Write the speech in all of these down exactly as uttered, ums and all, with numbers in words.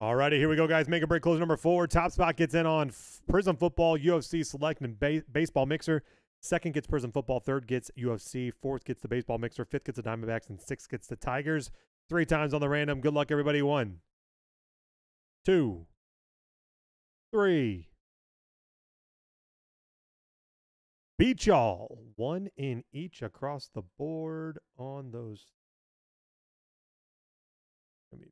All righty, here we go, guys. Make a break, close number four. Top spot gets in on Prizm Football, U F C Select, and ba Baseball Mixer. Second gets Prizm Football. Third gets U F C. Fourth gets the Baseball Mixer. Fifth gets the Diamondbacks, and sixth gets the Tigers. Three times on the random. Good luck, everybody. One, two, three. Beat y'all. One in each across the board on those. I mean,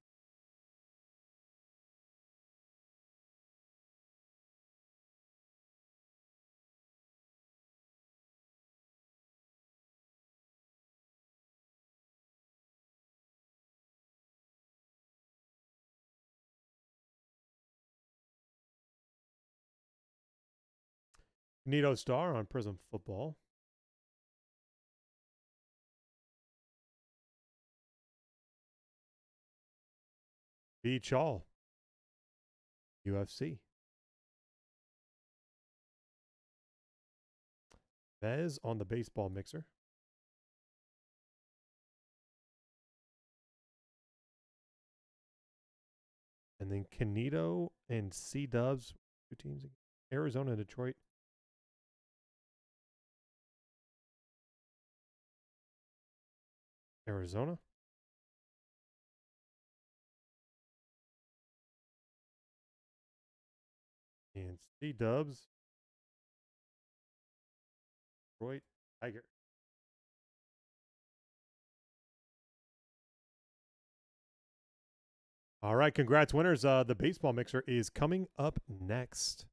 Canito Star on Prizm Football. Beach all. U F C. Vez on the Baseball Mixer. And then Canito and C-Dubs. Two teams. Arizona, Detroit. Arizona. And C-Dubs. Detroit Tigers. All right, congrats, winners. Uh, the Baseball Mixer is coming up next.